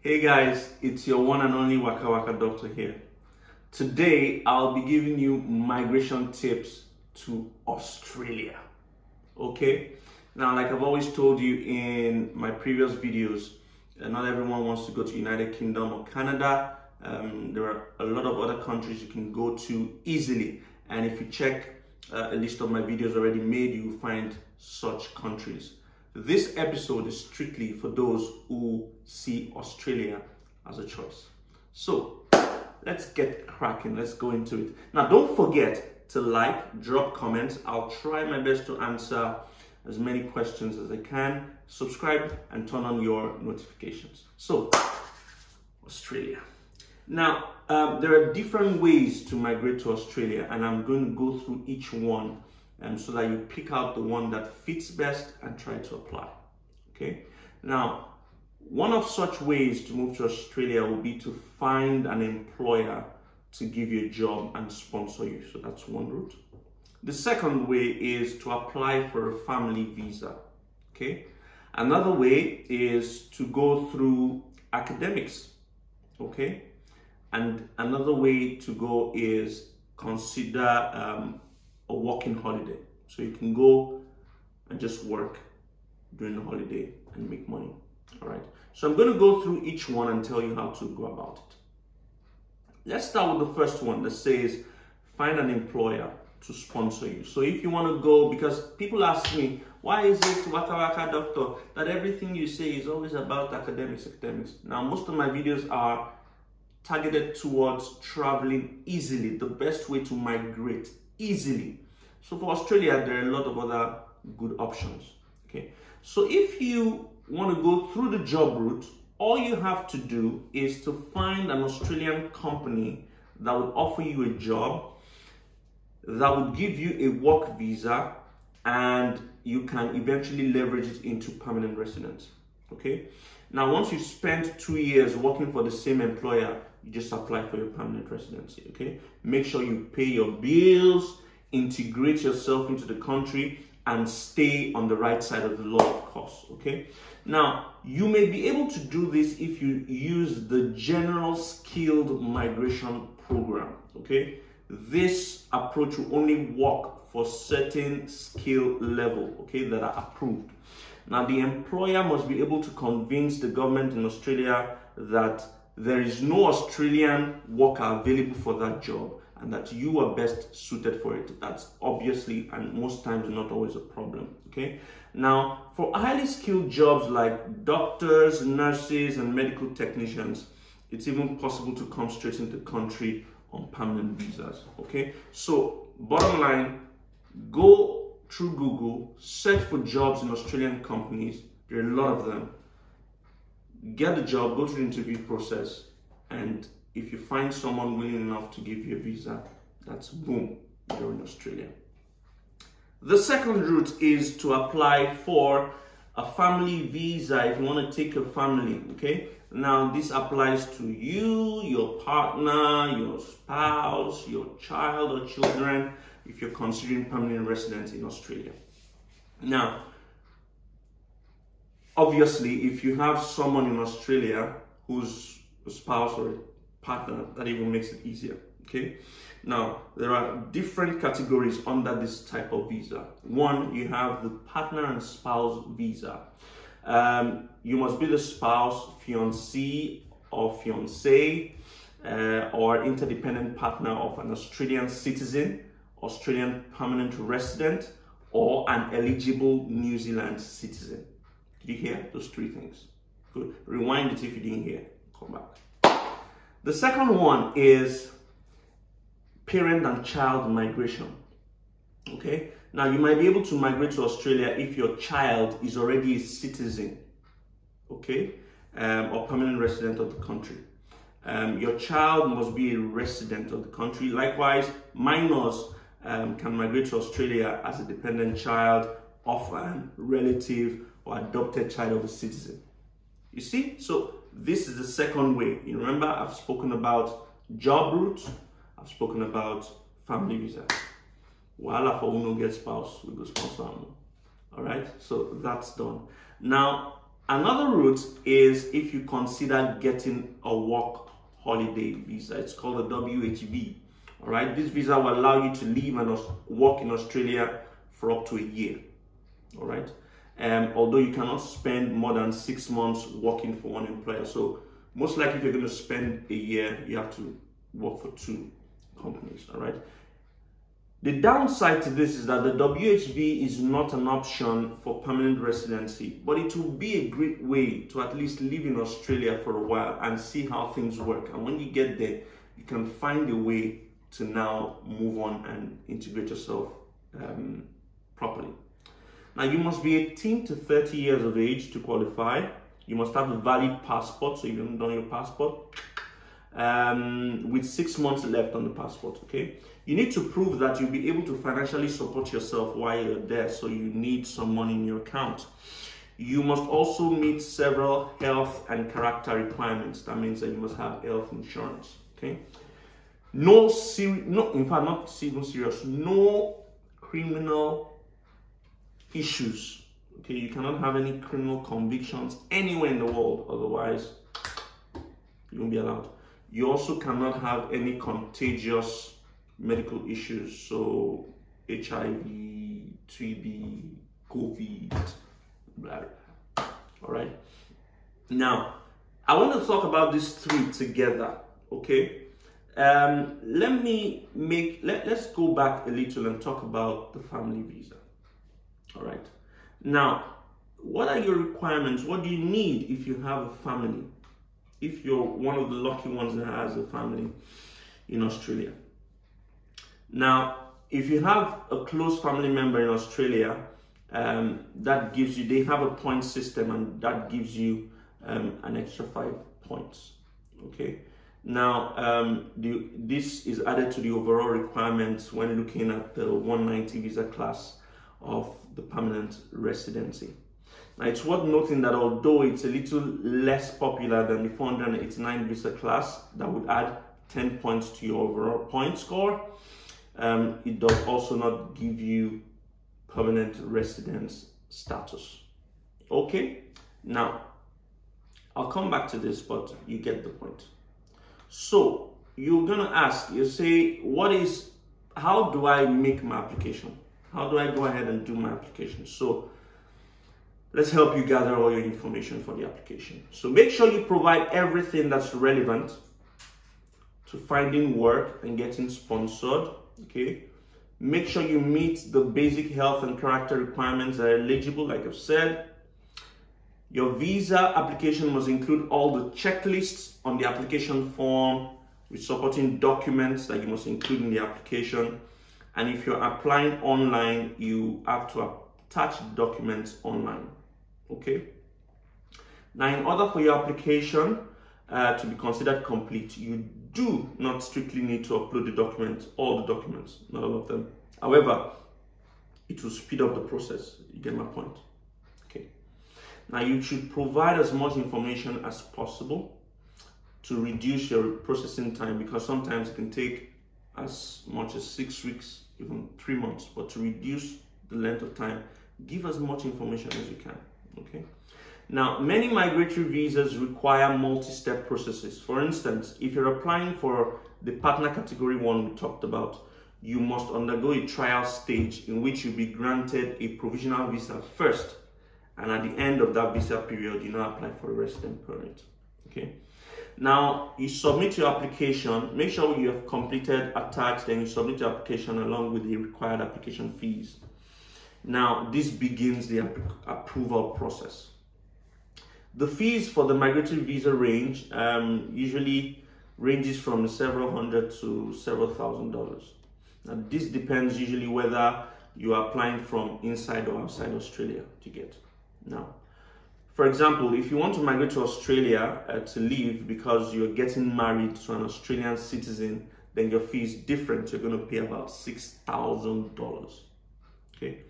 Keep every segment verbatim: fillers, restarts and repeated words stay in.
Hey guys, it's your one and only Wakawaka Doctor here. Today, I'll be giving you migration tips to Australia. Okay? Now, like I've always told you in my previous videos, not everyone wants to go to United Kingdom or Canada. Um, there are a lot of other countries you can go to easily. And if you check uh, a list of my videos already made, you will find such countries. This episode is strictly for those who see Australia as a choice. So let's get cracking. Let's go into it. Now, don't forget to like, drop comments. I'll try my best to answer as many questions as I can. Subscribe and turn on your notifications. So, Australia. Now, um, there are different ways to migrate to Australia, and I'm going to go through each one. Um, so that you pick out the one that fits best and try to apply. Okay. Now, one of such ways to move to Australia will be to find an employer to give you a job and sponsor you. So that's one route. The second way is to apply for a family visa. Okay. Another way is to go through academics. Okay. And another way to go is consider um, a working holiday. So you can go and just work during the holiday and make money. All right. So I'm going to go through each one and tell you how to go about it. Let's start with the first one that says find an employer to sponsor you. So if you want to go, because people ask me, why is it, Wakawaka Doctor, that everything you say is always about academics, academics. Now, most of my videos are targeted towards traveling easily, the best way to migrate easily. So for Australia, there are a lot of other good options. Okay. So if you want to go through the job route, all you have to do is to find an Australian company that would offer you a job, that would give you a work visa, and you can eventually leverage it into permanent residence. Okay. Now, once you spend two years working for the same employer, you just apply for your permanent residency, okay? Make sure you pay your bills, integrate yourself into the country, and stay on the right side of the law, of course, okay? Now, you may be able to do this if you use the General Skilled Migration Program, okay? This approach will only work for certain skill level, okay, that are approved. Now, the employer must be able to convince the government in Australia that there is no Australian worker available for that job and that you are best suited for it. That's obviously, and most times, not always a problem, okay? Now, for highly skilled jobs like doctors, nurses, and medical technicians, it's even possible to come straight into the country on permanent visas, okay? So, bottom line, go through Google, search for jobs in Australian companies. There are a lot of them. Get the job, go through the interview process, and if you find someone willing enough to give you a visa, that's boom, you're in Australia. The second route is to apply for a family visa if you want to take your family, okay? Now, this applies to you, your partner, your spouse, your child or children, if you're considering permanent residence in Australia. Now, obviously, if you have someone in Australia who's a spouse or a partner, that even makes it easier, okay? Now, there are different categories under this type of visa. One, you have the partner and spouse visa. Um, you must be the spouse, fiancé or fiancée, uh, or interdependent partner of an Australian citizen, Australian permanent resident, or an eligible New Zealand citizen. Did you hear those three things? Good. Rewind it if you didn't hear. Come back. The second one is parent and child migration. Okay. Now, you might be able to migrate to Australia if your child is already a citizen, okay, um, or permanent resident of the country. Um, your child must be a resident of the country. Likewise, minors um, can migrate to Australia as a dependent child, orphan, relative, or adopted child of a citizen. You see? So this is the second way. You remember, I've spoken about job routes, I've spoken about family visa. Wala for uno get spouse, we go sponsor. All right? So that's done. Now, Another route is if you consider getting a work holiday visa. It's called a W H V. All right, this visa will allow you to live and work in Australia for up to a year. All right, um, although you cannot spend more than six months working for one employer. So most likely if you're going to spend a year, you have to work for two companies. All right. The downside to this is that the W H V is not an option for permanent residency, but it will be a great way to at least live in Australia for a while and see how things work. And when you get there, you can find a way to now move on and integrate yourself um, properly. Now, you must be eighteen to thirty years of age to qualify. You must have a valid passport, so you haven't done your passport, um, with six months left on the passport, okay? You need to prove that you'll be able to financially support yourself while you're there, so you need some money in your account. You must also meet several health and character requirements. That means that you must have health insurance, okay? No serious, no, in fact, not even serious, no criminal issues, okay? You cannot have any criminal convictions anywhere in the world, otherwise you won't be allowed. You also cannot have any contagious medical issues, so H I V, T B, COVID, blah, blah. All right. Now, I want to talk about these three together, okay? Um, let me make, let, let's go back a little and talk about the family visa. All right. Now, what are your requirements? What do you need if you have a family? If you're one of the lucky ones that has a family in Australia. Now, if you have a close family member in Australia, um, that gives you, they have a point system, and that gives you um, an extra five points, okay? Now, um, the, this is added to the overall requirements when looking at the one ninety visa class of the permanent residency. Now, it's worth noting that although it's a little less popular than the four eighty-nine visa class, that would add ten points to your overall point score. Um, it does also not give you permanent residence status. Okay, now I'll come back to this, but you get the point. So you're gonna ask, you say, what is, how do I make my application? How do I go ahead and do my application? So let's help you gather all your information for the application. So make sure you provide everything that's relevant to finding work and getting sponsored, okay? Make sure you meet the basic health and character requirements that are eligible, like I've said. Your visa application must include all the checklists on the application form with supporting documents that you must include in the application. And if you're applying online, you have to attach documents online, okay? Now, in order for your application uh, to be considered complete, you do not strictly need to upload the documents, all the documents, not all of them. However, it will speed up the process. You get my point. Okay. Now, you should provide as much information as possible to reduce your processing time, because sometimes it can take as much as six weeks, even three months. But to reduce the length of time, give as much information as you can. Okay. Now, many migratory visas require multi-step processes. For instance, if you're applying for the partner category one we talked about, you must undergo a trial stage in which you'll be granted a provisional visa first. And at the end of that visa period, you now apply for a resident permit, okay? Now, you submit your application, make sure you have completed a tax, then you submit your application along with the required application fees. Now, this begins the approval process. The fees for the migratory visa range um, usually ranges from several hundred to several thousand dollars. Now, this depends usually whether you are applying from inside or outside Australia to get. Now, for example, if you want to migrate to Australia uh, to live because you're getting married to an Australian citizen, then your fee is different. You're going to pay about six thousand dollars, okay?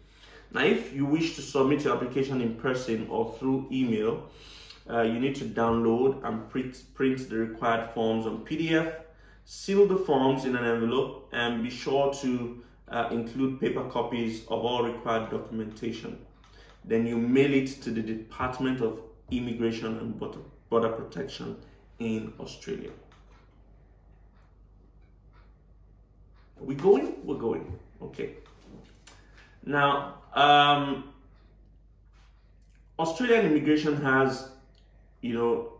Now, if you wish to submit your application in person or through email, uh, you need to download and print, print the required forms on P D F, seal the forms in an envelope, and be sure to uh, include paper copies of all required documentation. Then you mail it to the Department of Immigration and Border Protection in Australia. Are we going? We're going. Okay. Now, um, Australian immigration has, you know,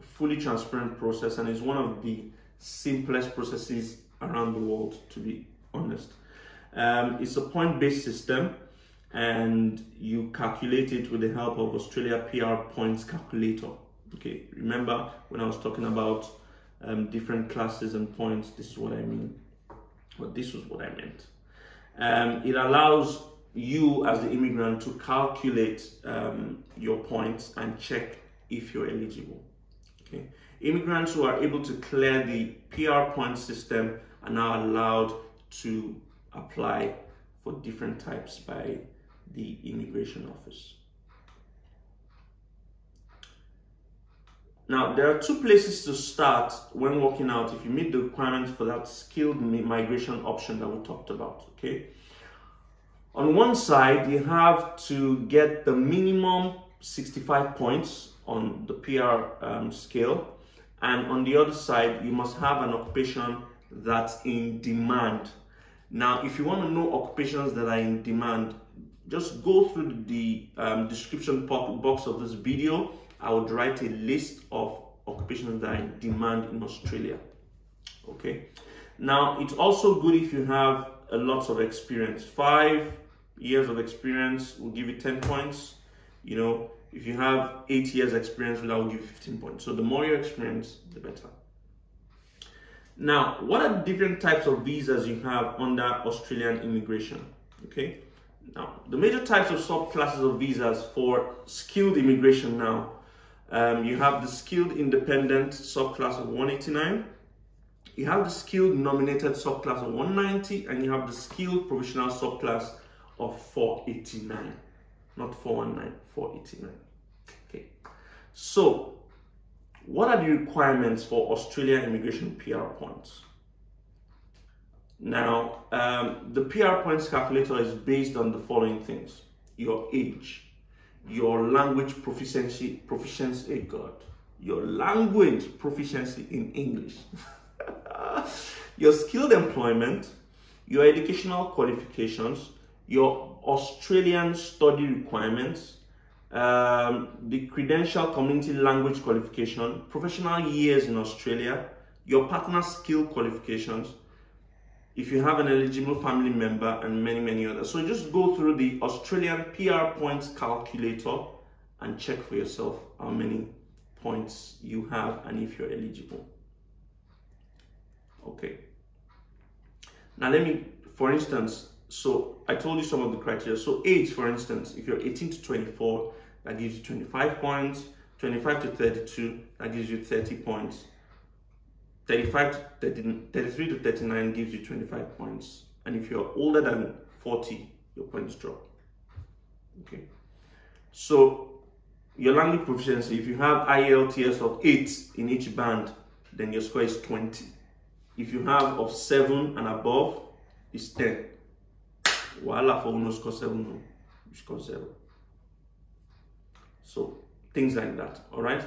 fully transparent process and is one of the simplest processes around the world, to be honest. Um, it's a point-based system and you calculate it with the help of Australia P R points calculator. Okay, remember when I was talking about um, different classes and points, this is what I mean. Well, this was what I meant. Um, it allows you as the immigrant to calculate um, your points and check if you're eligible. Okay. Immigrants who are able to clear the P R point system are now allowed to apply for different types by the immigration office. Now, there are two places to start when working out if you meet the requirements for that skilled migration option that we talked about, okay? On one side, you have to get the minimum sixty-five points on the P R um, scale, and on the other side, you must have an occupation that's in demand. Now, if you want to know occupations that are in demand, just go through the um, description box of this video. I would write a list of occupations that are in demand in Australia. Okay. Now, it's also good if you have a lot of experience. Five years of experience will give you ten points. You know, if you have eight years experience, that will give you fifteen points. So the more you experience, the better. Now, what are the different types of visas you have under Australian immigration? Okay. Now, the major types of subclasses of visas for skilled immigration now. Um, you have the skilled independent subclass of one eighty-nine, you have the skilled nominated subclass of one ninety, and you have the skilled provisional subclass of four eighty-nine, not four nineteen, four eighty-nine. Okay, so what are the requirements for Australian immigration P R points? Now, um, the P R points calculator is based on the following things: your age, your language proficiency, proficiency, God, your language proficiency in English, your skilled employment, your educational qualifications, your Australian study requirements, um, the credential community language qualification, professional years in Australia, your partner skill qualifications, if you have an eligible family member, and many, many others. So just go through the Australian P R points calculator and check for yourself how many points you have and if you're eligible. Okay. Now let me, for instance, so I told you some of the criteria. So age, for instance, if you're eighteen to twenty-four, that gives you twenty-five points. twenty-five to thirty-two, that gives you thirty points. thirty-five to thirty, thirty-three to thirty-nine gives you twenty-five points, and if you're older than forty, your points drop. Okay, so your language proficiency, if you have I E L T S of eight in each band, then your score is twenty. If you have of seven and above, it's ten. Voila, for no score seven, you score zero. So things like that, all right?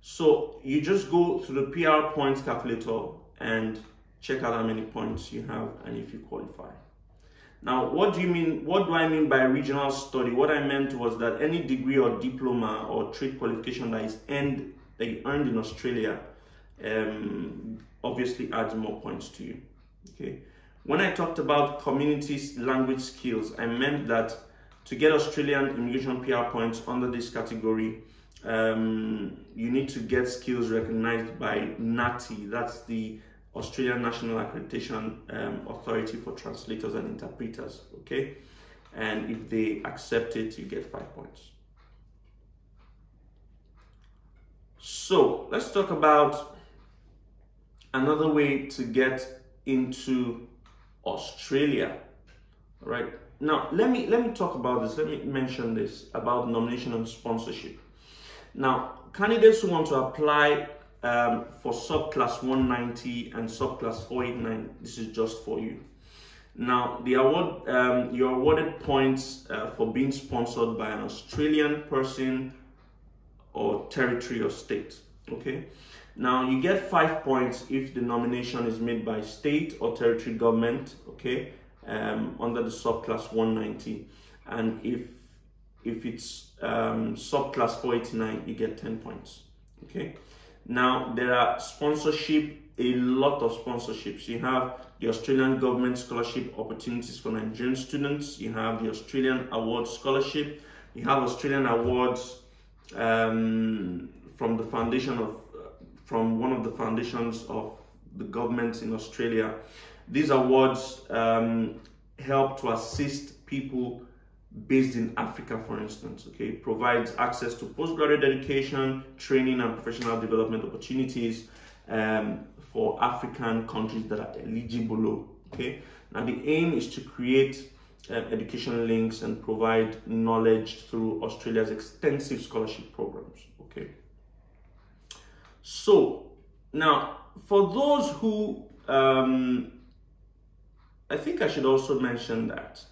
So you just go through the P R points calculator and check out how many points you have and if you qualify. Now, what do you mean? What do I mean by regional study? What I meant was that any degree or diploma or trade qualification that is earned, that you earned in Australia, um, obviously adds more points to you. Okay. When I talked about community language skills, I meant that to get Australian immigration P R points under this category, Um, you need to get skills recognized by NATI, that's the Australian National Accreditation um, Authority for Translators and Interpreters, okay? And if they accept it, you get five points. So let's talk about another way to get into Australia, all right? Now, let me, let me talk about this, let me mention this about nomination and sponsorship. Now, candidates who want to apply um, for subclass one ninety and subclass four eighty-nine, this is just for you. Now, the award, um, you're awarded points uh, for being sponsored by an Australian person, or territory or state. Okay, now you get five points if the nomination is made by state or territory government, okay, um, under the subclass one ninety, and if if it's um, subclass four eighty-nine, you get ten points. Okay, now there are sponsorship, a lot of sponsorships. You have the Australian Government Scholarship Opportunities for Nigerian Students, you have the Australian Awards Scholarship, you have Australian Awards um, from the foundation of, from one of the foundations of the government in Australia. These awards um, help to assist people based in Africa, for instance, okay, it provides access to postgraduate education, training and professional development opportunities um, for African countries that are eligible, okay. Now the aim is to create uh, education links and provide knowledge through Australia's extensive scholarship programs, okay. So now for those who, um, I think I should also mention that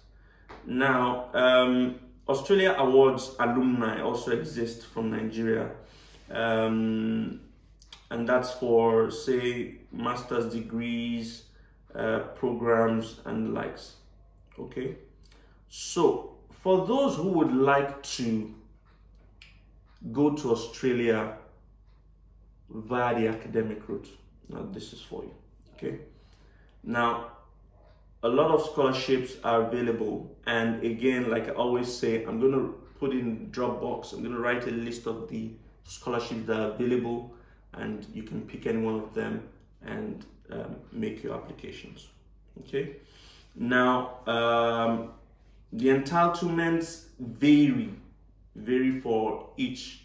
now um, Australia Awards alumni also exist from Nigeria, um, and that's for say master's degrees, uh, programs and likes, okay. So for those who would like to go to Australia via the academic route, now this is for you, okay. Now a lot of scholarships are available, and again, like I always say, I'm going to put in Dropbox, I'm going to write a list of the scholarships that are available, and you can pick any one of them and um, make your applications, okay. Now um, the entitlements vary vary for each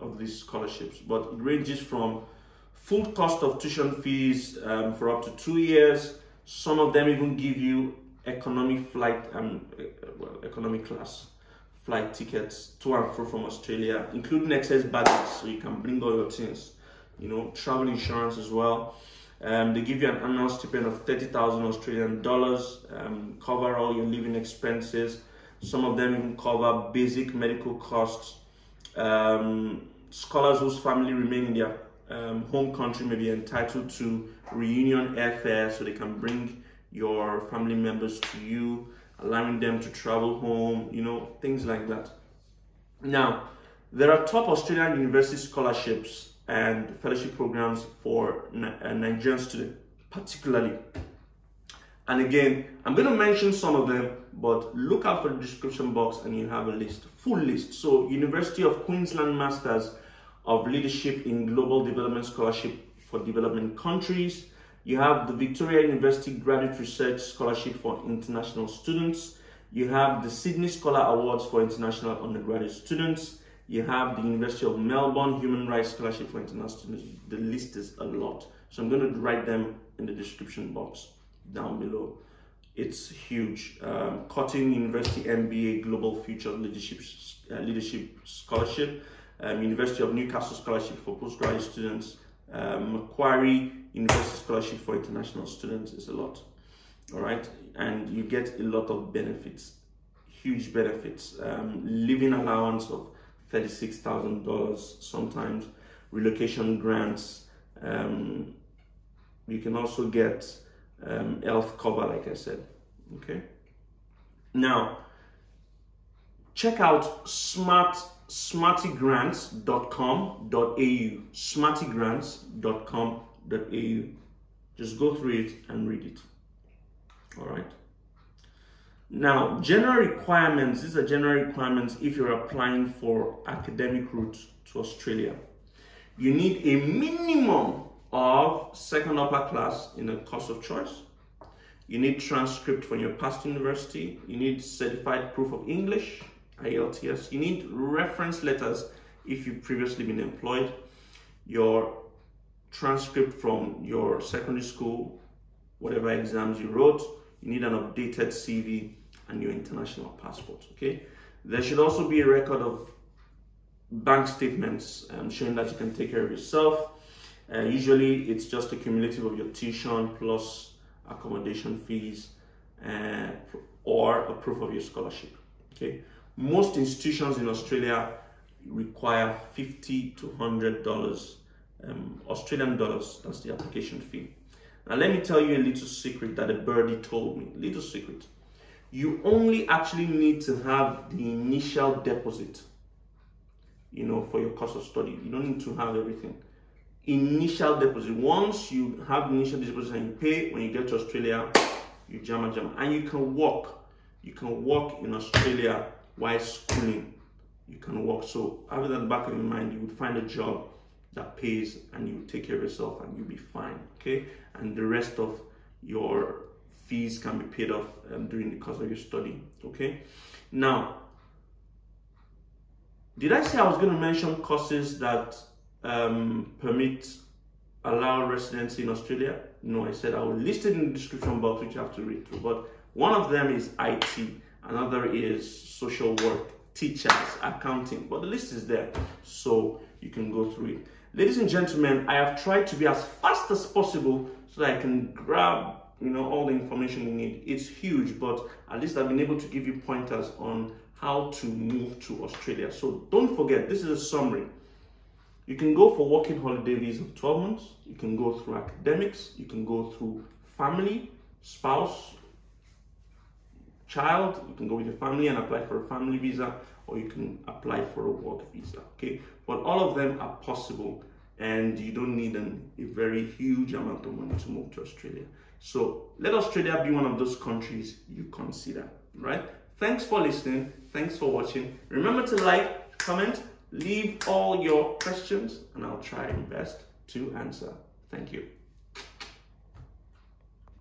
of these scholarships, but it ranges from full cost of tuition fees um, for up to two years. Some of them even give you economic flight um, well, economic class flight tickets to and fro from Australia, including excess baggage, so you can bring all your things, you know, travel insurance as well. Um, they give you an annual stipend of thirty thousand Australian dollars, um, cover all your living expenses. Some of them even cover basic medical costs. Um, scholars whose family remain in their um, home country may be entitled to reunion airfare, so they can bring your family members to you, allowing them to travel home, you know, things like that. Now, there are top Australian university scholarships and fellowship programs for Nigerian students, particularly. And again, I'm going to mention some of them, but look out for the description box and you have a list, full list. So University of Queensland Masters of Leadership in Global Development Scholarship for Development Countries. You have the Victoria University Graduate Research Scholarship for International Students. You have the Sydney Scholar Awards for International Undergraduate Students. You have the University of Melbourne Human Rights Scholarship for International Students. The list is a lot. So I'm going to write them in the description box down below. It's huge. um, Curtin University M B A Global Future Leadership uh, Leadership Scholarship, um, University of Newcastle Scholarship for Postgraduate Students, um, Macquarie University Scholarship for International Students. Is a lot, all right, and you get a lot of benefits, huge benefits. Um, living allowance of thirty-six thousand dollars sometimes, relocation grants. Um, you can also get Um, health cover, like I said, okay. Now check out smart smartygrants dot com dot a u, smartygrants dot com dot a u. Just go through it and read it, all right. Now general requirements, these are general requirements if you're applying for academic route to Australia. You need a minimum of second upper class in a course of choice. You need transcript from your past university. You need certified proof of English, I E L T S. You need reference letters if you've previously been employed. Your transcript from your secondary school, whatever exams you wrote. You need an updated C V and your international passport, okay? There should also be a record of bank statements um, showing that you can take care of yourself. Uh, usually it's just a cumulative of your tuition plus accommodation fees uh, or a proof of your scholarship, okay. Most institutions in Australia require fifty to one hundred dollars um, Australian dollars. That's the application fee. Now let me tell you a little secret that a birdie told me, little secret. You only actually need to have the initial deposit, you know, for your course of study. You don't need to have everything. Initial deposit. Once you have initial deposit and you pay, when you get to Australia, you jama jama. And you can work. You can work in Australia while schooling. You can work. So having that back in your mind, you would find a job that pays and you take care of yourself and you'll be fine. Okay. And the rest of your fees can be paid off um, during the course of your study. Okay. Now, did I say I was going to mention courses that um, permit, allow residency in Australia? No, I said I will list it in the description box, which you have to read through. But one of them is I T, another is social work, teachers, accounting, but the list is there, so you can go through it. Ladies and gentlemen, I have tried to be as fast as possible so that I can grab, you know, all the information you need. It's huge, but at least I've been able to give you pointers on how to move to Australia. So don't forget, this is a summary. You can go for working holiday visa of twelve months. You can go through academics. You can go through family, spouse, child. You can go with your family and apply for a family visa, or you can apply for a work visa. Okay, but all of them are possible, and you don't need an, a very huge amount of money to move to Australia. So let Australia be one of those countries you consider, right? Thanks for listening. Thanks for watching. Remember to like, comment, leave all your questions, and I'll try my best to answer. Thank you.